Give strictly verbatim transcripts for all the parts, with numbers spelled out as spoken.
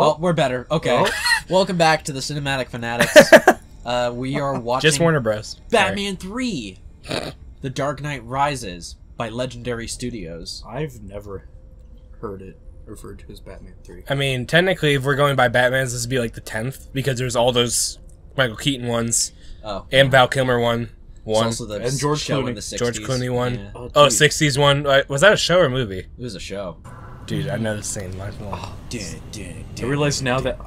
Well, we're better. Okay. Well. Welcome back to the Cinematic Fanatics. uh, we are watching... Just Warner Bros. Batman Sorry. three. The Dark Knight Rises by Legendary Studios. I've never heard it referred to as Batman three. I mean, technically, if we're going by Batman's, this would be like the tenth, because there's all those Michael Keaton ones. Oh. And yeah. Val Kilmer one. One. Also the and George Clooney. The George Clooney one. Yeah. Oh, oh, sixties one. Was that a show or a movie? It was a show. Dude, I know the same line. Oh, dun, dun, dun, I realize now that.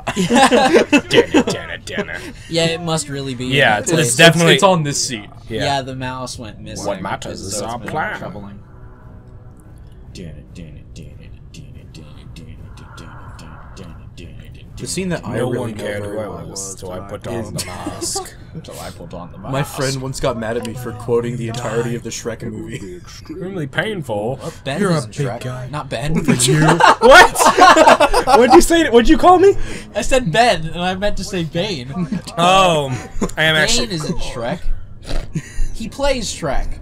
Yeah, it must really be. Yeah, it's, it's definitely. It's on this seat. Yeah, yeah, the mouse went missing. What matters is our plan. Troubling. The scene that I no really one cared who I was till I put on the mask. Till I put on the mask. My friend once got mad at me for quoting the entirety of the Shrek movie. It would be extremely painful. Well, Ben You're a big guy. Not Ben. For you. What? What'd you say? What'd you call me? I said Ben, and I meant to say Bane. Oh, I am Bane actually. Bane isn't Shrek. He plays Shrek.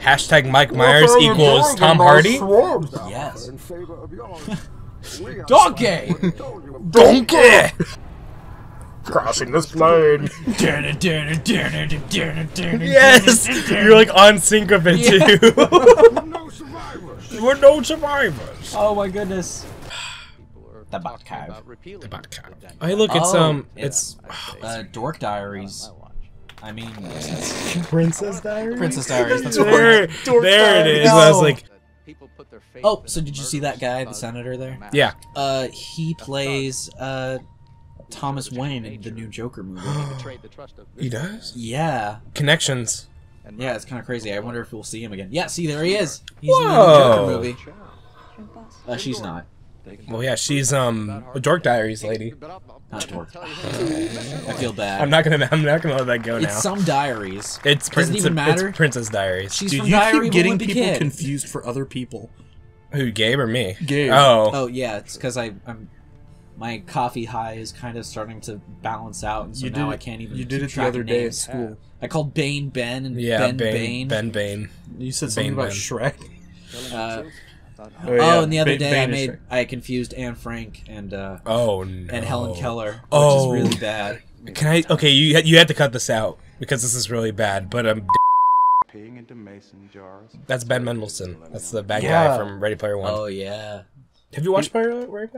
Hashtag Mike Myers equals Tom Hardy. Yes. Donkey! Donkey! Crossing this lane. Yes! You're like on sync of it yeah. too. We're no survivors. We're no survivors. Oh my goodness. The Batcave. The Batcave. Hey, look, it's, um, oh, it's... Uh, Dork Diaries. I mean... Princess Diaries? Princess Diaries, that's what it is. There it is. No. I was like... People put their faith oh, so did you see that guy, the senator there? Yeah. Uh, he plays uh, Thomas Wayne in the new Joker movie. He does? Yeah. Connections. Yeah, it's kind of crazy. I wonder if we'll see him again. Yeah, see, there he is. He's Whoa. in the new Joker movie. Uh, she's not. Well, yeah, she's um a Dork Diaries lady. Not Dork. I feel bad. I'm not gonna. I'm not gonna let that go now. It's some diaries. It's Princess. Doesn't even matter. It's Princess Diaries. She's Dude, from you Diary keep getting people kid. confused for other people. Who, Gabe or me? Gabe. Oh. Oh yeah, it's because I I'm my coffee high is kind of starting to balance out, and so you now I can't even. You did it the other day at school. I called Bane Ben and yeah, Ben Bane. Ben Bane. You said something Bane, about ben. Shrek. Uh, Oh, yeah. oh, and the other day I made I confused Anne Frank and uh, oh no. and Helen Keller, which oh. is really bad. Can I? Okay, you you had to cut this out because this is really bad. But um, peeing into mason jars. That's Ben Mendelsohn. That's the bad yeah. guy from Ready Player One. Oh yeah. Have you watched Ready Player One?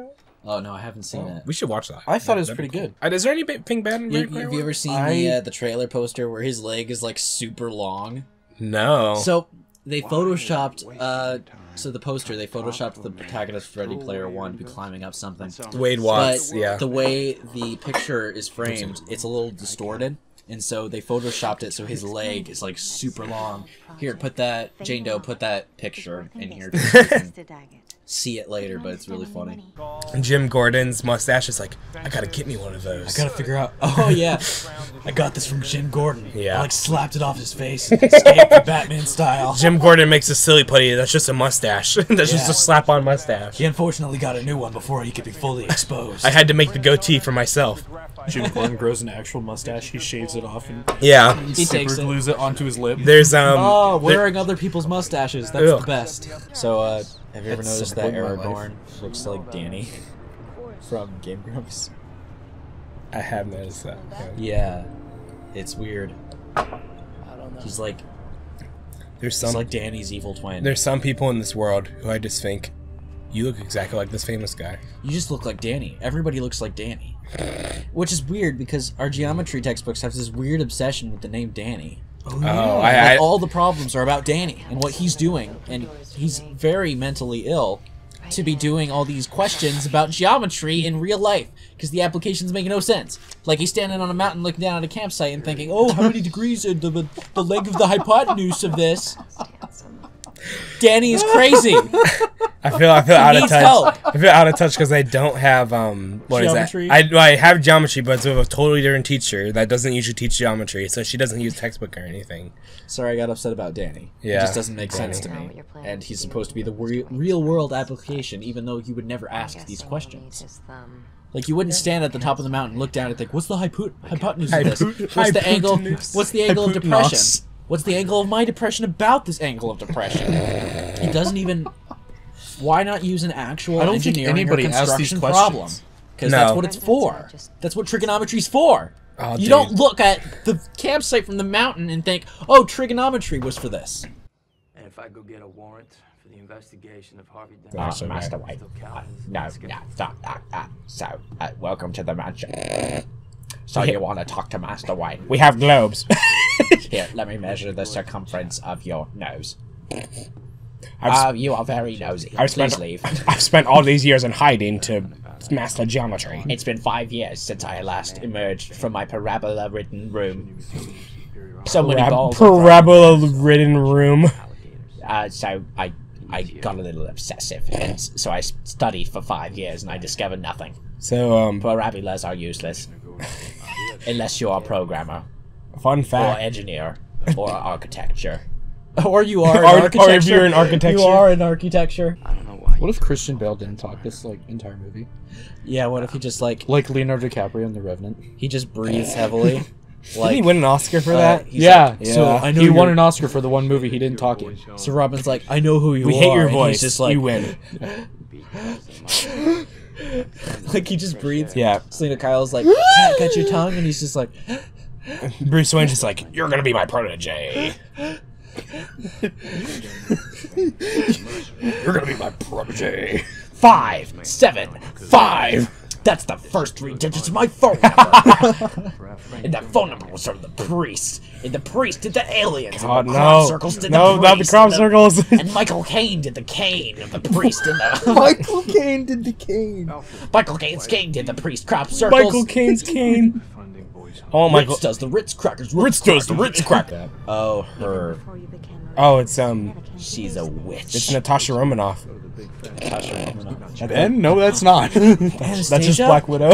Oh no, I haven't seen oh, it. We should watch that. I thought yeah, it was pretty good. good. Uh, is there any ping bad in Ready Player One? Have you ever seen I... the uh, the trailer poster where his leg is like super long? No. So they photoshopped. Uh, So the poster, they photoshopped the protagonist of Ready Player One to be climbing up something. Wade Watts, but yeah. the way the picture is framed, it's a little distorted, and so they photoshopped it so his leg is like super long. Here, put that, Jane Doe, put that picture in here. See it later, but it's really funny. Jim Gordon's mustache is like, I gotta get me one of those. I gotta figure out. Oh yeah, I got this from Jim Gordon. Yeah, I like slapped it off his face, escaped Batman style. Jim Gordon makes a silly putty. That's just a mustache. That's yeah. just a slap-on mustache. He unfortunately got a new one before he could be fully exposed. I had to make the goatee for myself. Jim Gordon grows an actual mustache. He shaves it off and yeah, he super glues it. it onto his lip. There's um, oh, wearing there... other people's mustaches. That's Ugh. the best. So uh. Have you ever That's noticed that Aragorn looks like Danny from Game Grumps? I have noticed that. Yeah, it's weird. He's like, there's some he's like Danny's evil twin. There's some people in this world who I just think, you look exactly like this famous guy. You just look like Danny. Everybody looks like Danny, which is weird because our geometry textbooks have this weird obsession with the name Danny. Oh, yeah. oh I, I, like all the problems are about Danny and what he's doing, and he's very mentally ill to be doing all these questions about geometry in real life because the applications make no sense. Like he's standing on a mountain looking down at a campsite and thinking, "Oh, how many degrees are the the leg of the hypotenuse of this?" Danny is crazy. I feel I feel out of touch. Help. I feel out of touch because I don't have um what geometry. is that? I I have geometry, but it's with a totally different teacher that doesn't usually teach geometry, so she doesn't use textbook or anything. Sorry, I got upset about Danny. Yeah, it just doesn't make Danny. sense to me. And he's supposed to be the re real world application, even though you would never ask these questions. Like you wouldn't stand at the top of the mountain, look down, and think, "What's the hypo hypotenuse of this? What's the angle? What's the angle of depression? What's the angle of my depression about this angle of depression?" It doesn't even. Why not use an actual I don't engineering think anybody or construction problem? Because no. that's what it's for. That's what trigonometry's for. Oh, you dude. don't look at the campsite from the mountain and think, oh, trigonometry was for this. And if I go get a warrant for the investigation of Harvey Dent... Master, oh, Master Wade. Uh, no, no, no, no, no. So, uh, welcome to the mansion. So you want to talk to Master Wade. We have globes. Here, let me measure the circumference of your nose. Oh, uh, you are very nosy. I've Please spent, leave. I've spent all these years in hiding to... master geometry. It's been five years since I last emerged from my parabola-ridden room. So many Parab balls. Parabola-ridden room. Uh, so I, I got a little obsessive, and so I studied for five years and I discovered nothing. So um, parabolas are useless, unless you are a programmer. Fun fact. Or engineer, or architecture. Or you are. Or, architecture. or if you're in architecture, you are in architecture. I don't know why. What if Christian Bale didn't talk this like entire movie? Yeah. What if he just like like Leonardo DiCaprio in The Revenant? He just breathes heavily. Like, didn't he win an Oscar for uh, that? Yeah. Like, yeah. So I know he won an Oscar for the one movie he didn't talk in. So Robin's like, I know who you we are. We hate your voice. Just like, you win. Like he just breathes. Yeah. Selena Kyle's like, got your tongue, and he's just like. Bruce Wayne's just like, you're gonna be my protege. You're gonna be my protege. Five, seven, five. That's the first three digits of my phone number. And that phone number was from the priest. And the priest did the aliens. God, and the crop no. circles did no, the priest. No, not the crop circles. And, the, and Michael Caine did the cane of the priest. And the Michael Caine did the cane. Michael Caine's cane did the priest. Crop circles. Michael Caine's cane. Oh my Ritz does the Ritz crackers. Ritz, Ritz does the Ritz cracker. Oh, her. Oh, it's, um... she's a witch. It's Natasha Romanoff. Natasha Romanoff. Ben? No, that's not. That's, Anastasia? That's just Black Widow.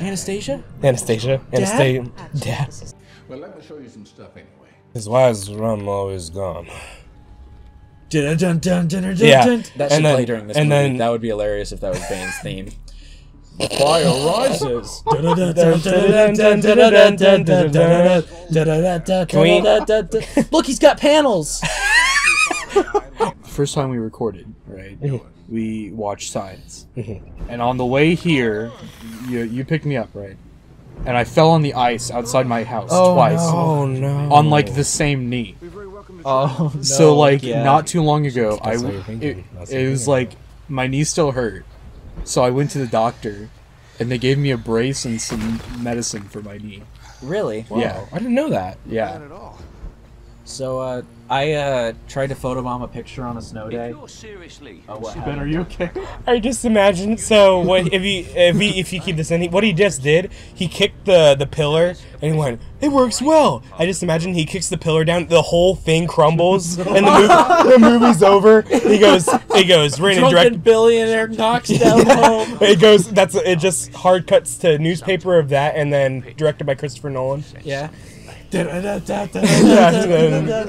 Anastasia? Anastasia. Anastasia. Dad? Dad. Well, let me show you some stuff anyway. His wife's run always gone. Dun dun dun dun dun dun. Yeah. That should play during this and movie. Then, that would be hilarious if that was Bane's theme. The fire rises. Look, he's got panels. First time we recorded, right? We watched Signs, and on the way here, you you picked me up, right? And I fell on the ice outside my house oh, twice. Oh no! On like the same knee. Oh no! So like yeah. not too long ago, I it, it was like my knee still hurt. So I went to the doctor, and they gave me a brace and some medicine for my knee. Really? Wow. Yeah. I didn't know that. Yeah. Not at all. So, uh, I, uh, tried to photobomb a picture on a snow day. If you're seriously... Oh, what Ben, are you okay? I just imagine, so, what, if he, if he, if you keep this in, he, what he just did, he kicked the, the pillar, and he went, it works well! I just imagine he kicks the pillar down, the whole thing crumbles, and the, movie, the movie's over, he goes, he goes, we're in a direct... billionaire knocks down home! It goes, that's, it just hard cuts to newspaper of that, and then directed by Christopher Nolan. Yeah. the,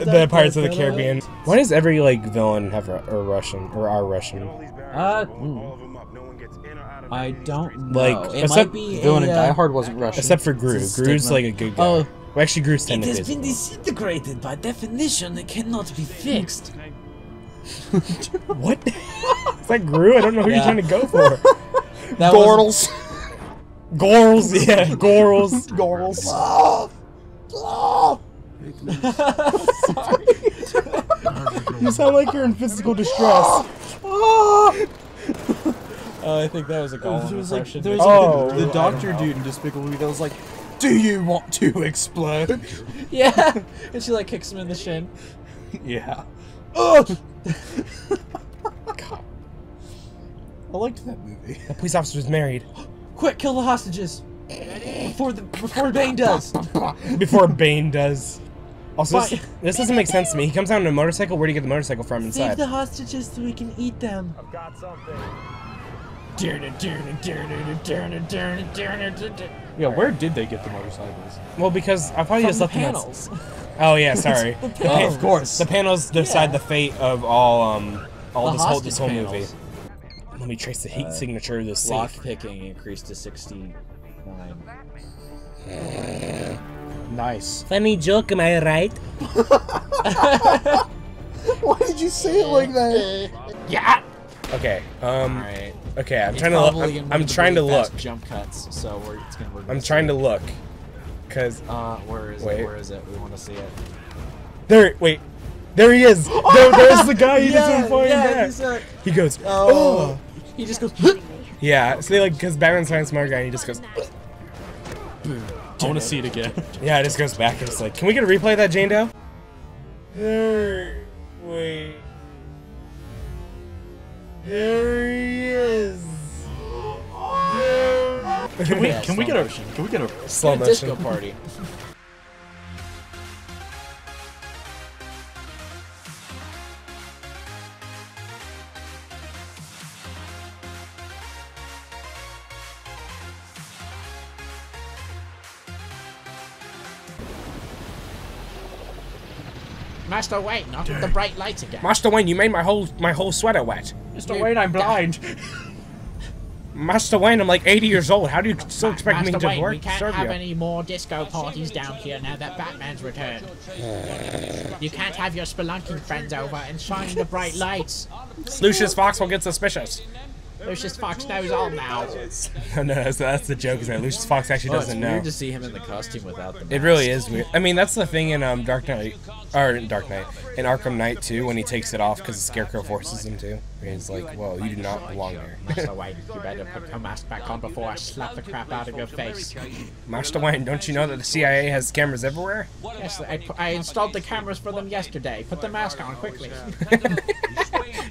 the Pirates of the Caribbean. Why does every like villain have a, a Russian or are Russian? Uh, mm. I don't know. Like it except might be villain a, in Die Hard wasn't Russian. Except for Gru. Gru's like a good guy. Oh, well, actually, Gru's ten. It has been disintegrated by definition. It cannot be fixed. What? Is that Gru? I don't know who yeah. you're trying to go for. Gorls. Gorls. Yeah. Gorls. Gorls. Oh. Oh! Sorry. You sound like you're in physical distress. Oh! uh, I think that was a call. There was like, there was oh, like the, the doctor dude in Despicable Me that was like, do you want to explode? Yeah. And she like kicks him in the shin. Yeah. Oh! God. I liked that movie. The police officer was married. Quick, kill the hostages! Before the before Bane does. Before Bane does. Also, this, this doesn't make sense to me. He comes out on a motorcycle. Where do you get the motorcycle from inside? Save the hostages so we can eat them. I've got something. Yeah, where did they get the motorcycles? Well, because I probably from just left the panels. Them oh yeah, sorry. the the pan of course. The panels decide yeah. the fate of all um all the this whole this whole panels. movie. Let me trace the heat uh, signature of this. Lock safe. Picking increased to sixteen. Nice. Funny joke, am I right? Why did you say it like that? Yeah. Okay. Um. All right. Okay. I'm it's trying to look. I'm trying to look. Jump cuts. So we're, it's gonna, we're gonna I'm trying it. to look. Cause. Uh. Where is wait. it? Where is it? We want to see it. There. Wait. There he is. Oh! There, there's the guy. He yeah, doesn't find yeah, that. Uh, he goes. Oh. oh. He just goes. Yeah. So they like, cause Batman's not a smart guy. And he just goes. I want to see it again. Yeah. It just goes back and it's like, can we get a replay of that, Jane Doe? There. Wait. There he is. There. Can we can we get a can we get a slow motion disco party? Master Wayne, not with the bright lights again. Master Wayne, you made my whole my whole sweater wet. Mister Wayne, I'm blind. Master Wayne, I'm like eighty years old. How do you still expect Master me to Wayne, work? We can't Serbia? have any more disco parties down here now that Batman's returned. You can't have your spelunking friends over and shine the bright lights. Lucius Fox will get suspicious. Lucius Fox knows all now. No, no, that's, that's the joke. Is that Lucius Fox actually oh, doesn't it's know? It's weird to see him in the costume without the mask. It really is weird. I mean, that's the thing in um Dark Knight, or in Dark Knight, in Arkham Knight too, when he takes it off because the Scarecrow forces him to. He's like, "Whoa, you do not belong here." Master Wayne, you better put your mask back on before I slap the crap out of your face. Master Wayne, don't you know that the C I A has cameras everywhere? Yes, I, I installed the cameras for them yesterday. Put the mask on quickly.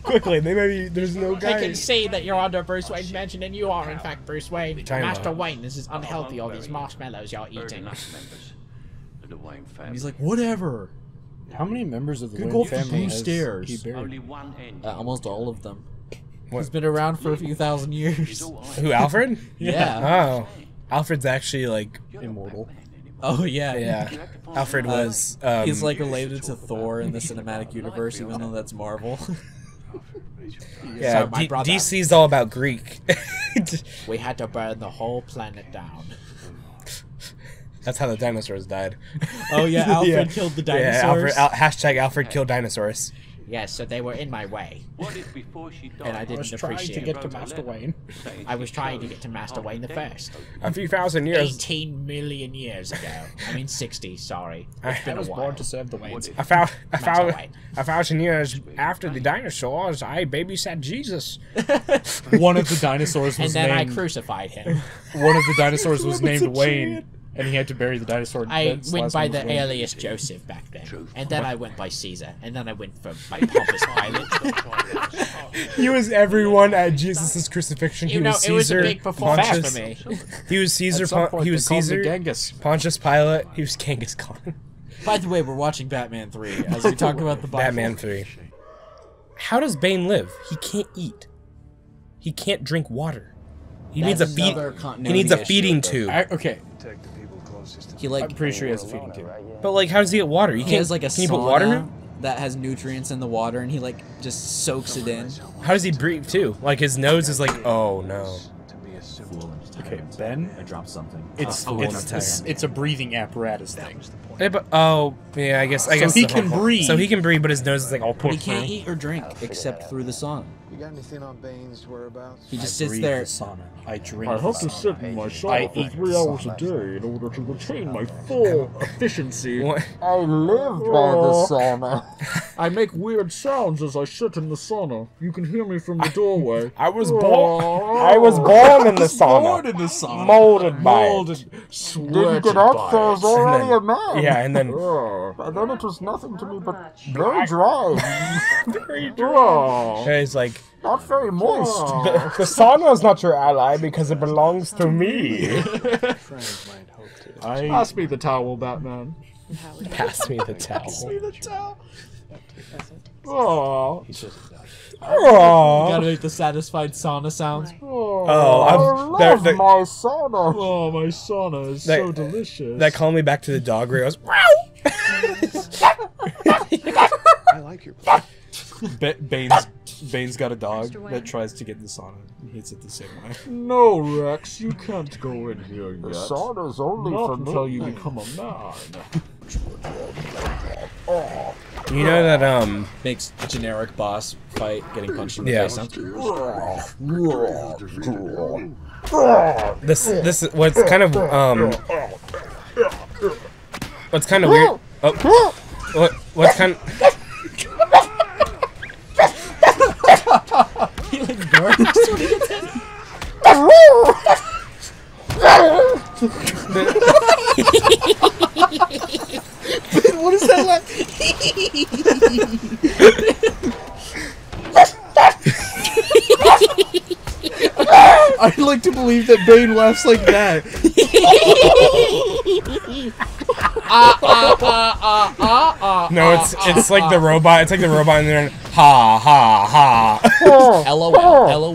Quickly, they maybe there's no guy. I can see that you're under Bruce Wayne's mansion, and you are in fact Bruce Wayne. Time Master out. Wayne, this is unhealthy. All these marshmallows you're eating. And he's like, whatever. How many members of the Good Wayne family has stairs. he buried? Uh, almost all of them. What? He's been around for a few thousand years. Who, Alfred? Yeah. yeah. Oh, Alfred's actually like immortal. Oh yeah, yeah. Alfred was. Um, he's like related to Thor in the cinematic universe, even though that's Marvel. Yeah, so D DC's all about Greek. We had to burn the whole planet down. That's how the dinosaurs died. Oh yeah, Alfred yeah. killed the dinosaurs. Yeah, Alfred, al hashtag Alfred killed dinosaurs. Yes, yeah, so they were in my way, and I didn't I appreciate. To get to Master Wayne, I was trying to get to Master Wayne the first. A few thousand years, eighteen million years ago. I mean sixty. Sorry, it's I, been I was a while. born to serve the Waynes. I found, I found, Wayne. a thousand years after the dinosaurs, I babysat Jesus. One of the dinosaurs was and then named, I crucified him. One of the dinosaurs was named Wayne. And he had to bury the dinosaur. I went by the Wayne. alias Joseph back then, and then I went by Caesar, and then I went from by pompous Pilate. He was everyone at Jesus' crucifixion. You he know, was Caesar, it was a big performance Pontius, for me. He was Caesar. Point, he was Caesar. Genghis. Pontius Pilate. He was Genghis Khan. By the way, we're watching Batman three as we talk about the Bible. Batman three. How does Bane live? He can't eat. He can't drink water. He That's needs a feed. He needs a feeding issue, tube. I, okay. He like, I'm pretty sure he has a feeding tube. But like, how does he get water? You he can't, has like a can you put water in it? That has nutrients in the water, and he like just soaks it in. How does he breathe too? Like his nose is like, oh no. Okay, Ben, I dropped something. It's oh, it's, it's it's a breathing apparatus thing. Yeah, but, oh yeah, I guess I so guess he can breathe. So he can breathe, but his nose is like all. But he can't eat or drink except through the sauna. You got anything on Bane's whereabouts? He just I sits there. The sauna. I drink. I have to sit in my sauna for three hours a day in order to retain my full efficiency. What? I live by the sauna. I make weird sounds as I sit in the sauna. You can hear me from the doorway. I, I was born. I was born in the sauna. In the sauna. Molded by Molded. It. Didn't get up so I was already a man. Yeah, and then. And then it was nothing to me but very dry. Very dry. And it's like. Not very moist. Oh. The, the sauna is not your ally because it belongs to me. I... Pass me the towel, Batman. Pass me the towel. Pass me the towel. Oh. Oh. You gotta make the satisfied sauna sounds. Oh, oh I love they're, they're, my sauna. Oh, my sauna is that, so delicious. That called me back to the dog where I was. I like your place. Bane's, Bane's got a dog that tries to get in the sauna and hits it the same way. No, Rex, you can't go in here yet. The sauna's only Not for until me. you become a man. You know that, um... makes generic boss fight, getting punched in the yeah. face. This this is what's kind of um what's kind of weird. Oh, what what's kind of he like gargles when he gets hit. Ben, what is that like? I'd like to believe that Bane laughs like that. uh, uh, uh, uh, uh, uh, no, it's it's uh, like uh, the robot. It's like the robot in there. Ha ha ha. LOL LOL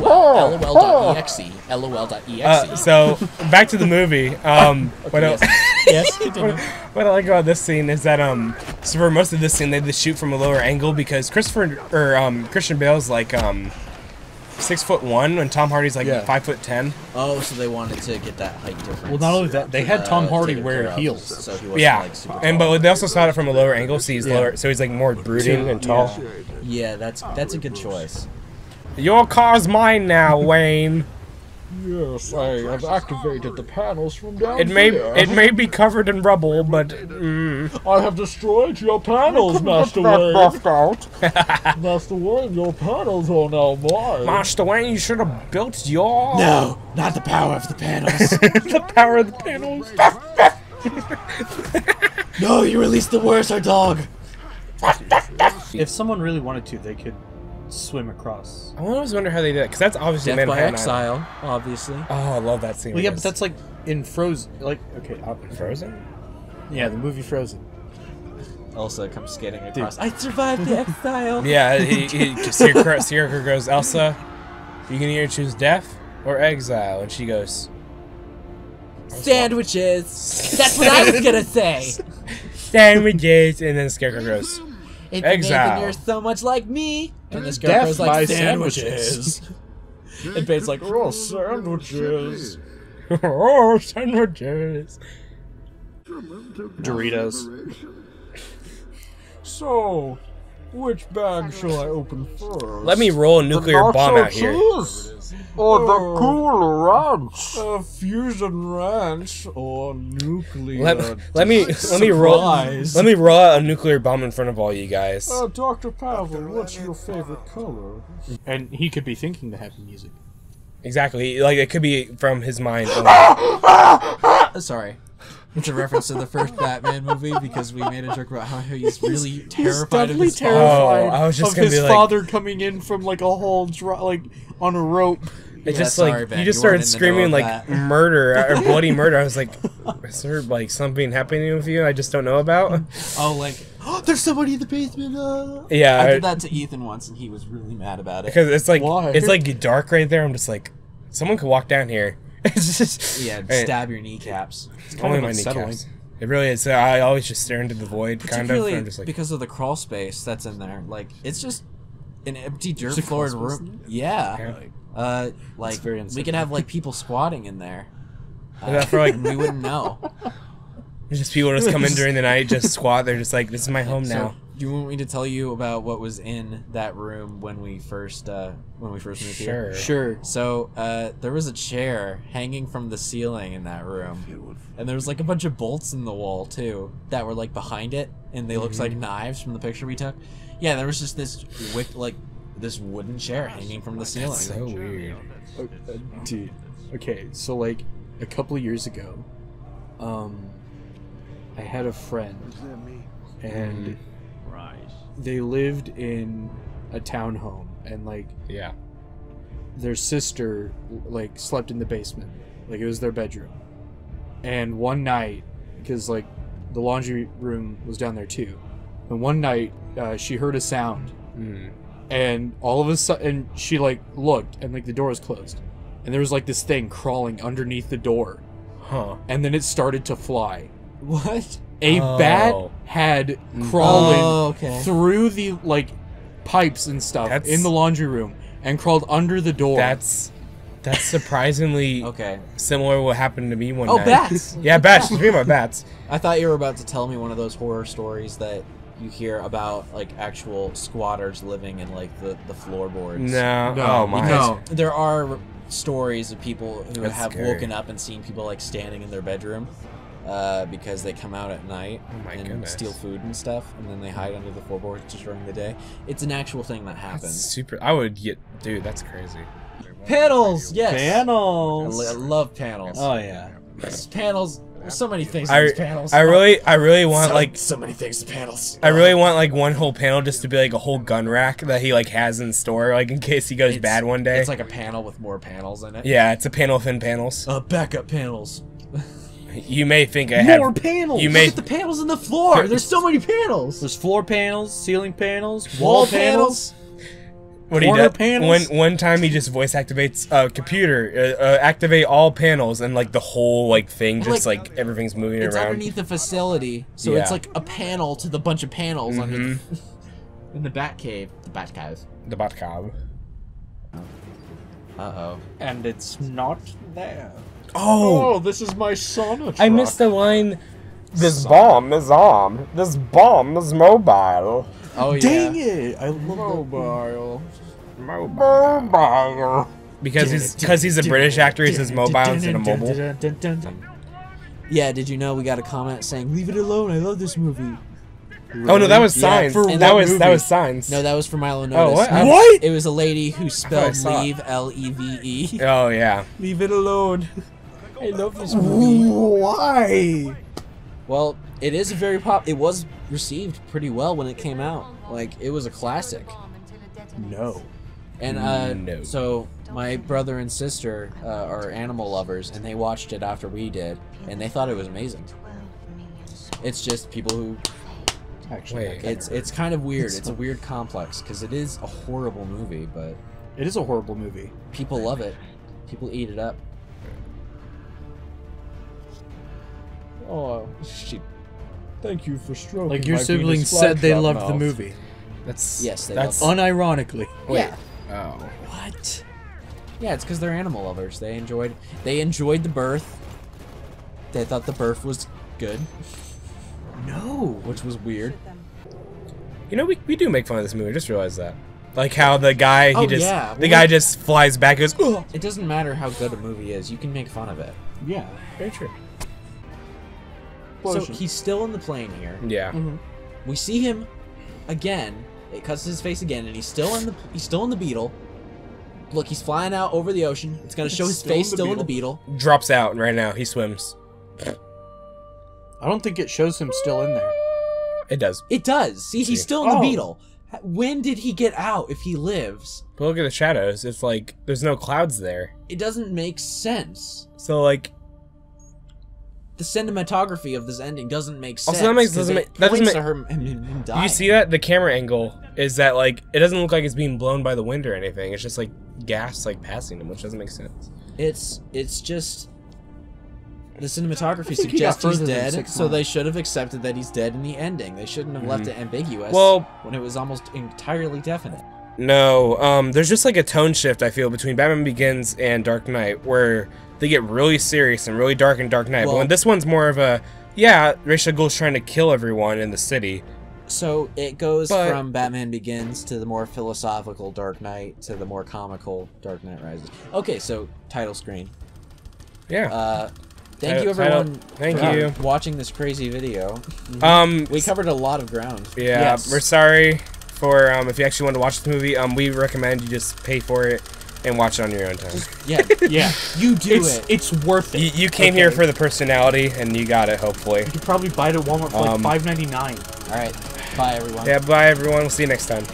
LOL.exe LOL.exe. Uh, so back to the movie. Um, okay, what else? Yes. Yes, what, what I like about this scene is that um, so for most of this scene they had to shoot from a lower angle because Christopher or um Christian Bale's like um. Six foot one, and Tom Hardy's like yeah. five foot ten. Oh, so they wanted to get that height difference. Well, not only that, they had Tom Hardy uh, wear heels. So he wasn't yeah, like super tall. And but they also saw it from a lower angle, so he's yeah. lower, so he's like more brooding yeah. and tall. Yeah, that's that's a good choice. Your car's mine now, Wayne. Yes, I have activated the panels from down it may, here. It may be covered in rubble, but... Mm. I have destroyed your panels, Master Wayne. Out. Master Wayne, your panels are now mine. Master Wayne, you should have built your... No, not the power of the panels. The power of the panels. No, you released the Wurzer dog. If someone really wanted to, they could... swim across. I always wonder how they did it, because that's obviously Death by Exile, obviously. Oh, I love that scene. Well, yeah, but that's like in Frozen. Like, okay, obviously. Frozen. Yeah, the movie Frozen. Elsa comes skating across. Dude. I survived the exile. Yeah, he, he, Scarecrow, Scarecrow goes, Elsa, you can either choose death or exile, and she goes, sandwiches. That's what I was gonna say. Sandwiches, and then Scarecrow goes, it's exile. Amazing, you're so much like me. And this Scarecrow's like sandwiches. sandwiches. And Bane's like, oh, sandwiches. Oh, sandwiches. Doritos. So, which bag shall I open first? Let me roll a nuclear bomb out here. Or the cool ranch. A fusion ranch or nuclear. Let, let me surprise. let me roll let me roll out a nuclear bomb in front of all you guys. Uh, Doctor Pavel, what's your favorite color? And he could be thinking the happy music. Exactly, like it could be from his mind. Sorry. It's a reference to the first Batman movie because we made a joke about how he's really he's, terrified he's of his, terrified oh, I was just of his be like, father coming in from like a whole dro like on a rope. It yeah, just sorry, like ben, you just you started screaming like that. Murder or bloody murder. I was like, is there like something happening with you I just don't know about? Oh, like oh, there's somebody in the basement. Uh. Yeah, I did that to Ethan once and he was really mad about it because it's like Why? it's like dark right there. I'm just like, someone could walk down here. It's just yeah, stab right. your kneecaps. It's kind Only of my kneecaps. It really is. I always just stare into the void, kind of. I'm just like, because of the crawl space that's in there. Like it's just an empty dirt floored room. Yeah. yeah. Uh, like we could have like people squatting in there. Uh, for, like, and we wouldn't know. Just people just come in during the night, just squat. They're just like, this is my home so, now. Do you want me to tell you about what was in that room when we first uh, when we first moved sure. here? Sure. So uh, there was a chair hanging from the ceiling in that room, and there was like a bunch of bolts in the wall too that were like behind it, and they mm-hmm. looked like knives from the picture we took. Yeah, there was just this wick, like this wooden chair hanging from the ceiling. That's so weird, uh, dude. Okay, so like a couple of years ago, um, I had a friend, and. They lived in a townhome, and like yeah, their sister like slept in the basement, like it was their bedroom. And one night, because like the laundry room was down there too, and one night uh, she heard a sound, mm. and all of a sudden she like looked, and like the door was closed, and there was like this thing crawling underneath the door, huh? And then it started to fly. What? A oh. bat had crawled oh, okay. through the like pipes and stuff that's, in the laundry room and crawled under the door. That's that's surprisingly okay. similar to what happened to me one oh, night. Oh, bats! Yeah, bats. She's my bats. I thought you were about to tell me one of those horror stories that you hear about like actual squatters living in like the the floorboards. No, no, oh my. No. There are stories of people who That's have scary. woken up and seen people like standing in their bedroom uh, because they come out at night oh and goodness. steal food and stuff, and then they hide under the floorboards during the day. It's an actual thing that happens. That's super. I would get, dude. That's crazy. Panels, yes. Panels. I love panels. Oh yeah. Panels. There's so many things in these panels. I really, I really want so, like so many things in panels. I really want like one whole panel just to be like a whole gun rack that he like has in store, like in case he goes it's, bad one day. It's like a panel with more panels in it. Yeah, it's a panel within panels. Uh, backup panels. You may think I have more panels. You may look at the panels in the floor. There's so many panels. There's floor panels, ceiling panels, wall, wall panels. panels. What he does, one, one time he just voice activates uh, computer, uh, uh, activate all panels, and like the whole like thing just like, like everything's moving it's around. It's underneath the facility, so yeah. it's like a panel to the bunch of panels mm-hmm. under in the Batcave. The Batcave. The Batcave. Uh-oh. And it's not there. Oh! Oh, this is my sauna truck. I missed the line. This sauna. bomb is armed. This bomb is mobile. Oh yeah. Dang it! I love mobile. Mobile. Mobile. Because he's because he's a British actor, he says mobile instead of mobile. Yeah. Did you know we got a comment saying "Leave it alone"? I love this movie. Really? Oh no, that was Signs. Yeah, for that, that was movie. that was Signs. No, that was for Milo Notice. Oh what? I, what? It was a lady who spelled "leave" L E V E. Oh yeah. Leave it alone. I love this movie. Why? Well, it is a very pop. It was received pretty well when it came out. Like it was a classic. No. And uh, no. so my brother and sister uh, are animal lovers, and they watched it after we did, and they thought it was amazing. It's just people who. Actually, Wait, it's it's kind of weird. It's a weird complex because it is a horrible movie, but it is a horrible movie. People love it. People eat it up. Oh, she. Thank you for stroking. Like your siblings said, they loved mouth. the movie. That's yes, they that's unironically. Wait. Yeah. Oh. What? Yeah, it's because they're animal lovers. They enjoyed. They enjoyed the birth. They thought the birth was good. No, which was weird. You know, we we do make fun of this movie. I just realized that. Like how the guy he oh, just yeah. the well, guy just flies back. And goes. Ugh. It doesn't matter how good a movie is. You can make fun of it. Yeah. Very true. So he's still in the plane here. Yeah. Mm-hmm. We see him again. It cuts his face again, and he's still in the he's still in the Beetle. Look, he's flying out over the ocean. It's gonna it's show his face still in the Beetle. Drops out right now. He swims. I don't think it shows him still in there. It does. It does. See, see. he's still in oh. the Beetle. When did he get out? If he lives. But look at the shadows. It's like there's no clouds there. It doesn't make sense. So like. The cinematography of this ending doesn't make sense. Also, that makes doesn't make that doesn't make. Her, him dying. You see that the camera angle is that like it doesn't look like it's being blown by the wind or anything. It's just like gas like passing him, which doesn't make sense. It's it's just the cinematography suggests he he's dead, so they should have accepted that he's dead in the ending. They shouldn't have mm-hmm. left it ambiguous. Well, when it was almost entirely definite. No, um, there's just like a tone shift I feel between Batman Begins and Dark Knight where. They get really serious and really dark in Dark Knight, well, but when this one's more of a, yeah, Ra's al Ghul's trying to kill everyone in the city. So it goes but, from Batman Begins to the more philosophical Dark Knight to the more comical Dark Knight Rises. Okay, so title screen. Yeah. Uh, thank title, you everyone title, thank for you. watching this crazy video. Mm-hmm. Um, we covered a lot of ground. Yeah, yes. we're sorry for, um, if you actually want to watch the movie, um, we recommend you just pay for it. And watch it on your own time. Yeah, yeah. You do it's, it. It's worth it. You, you came okay. here for the personality, and you got it, hopefully. You could probably buy it at Walmart for um, like five ninety-nine. All right. Bye, everyone. Yeah, bye, everyone. We'll see you next time.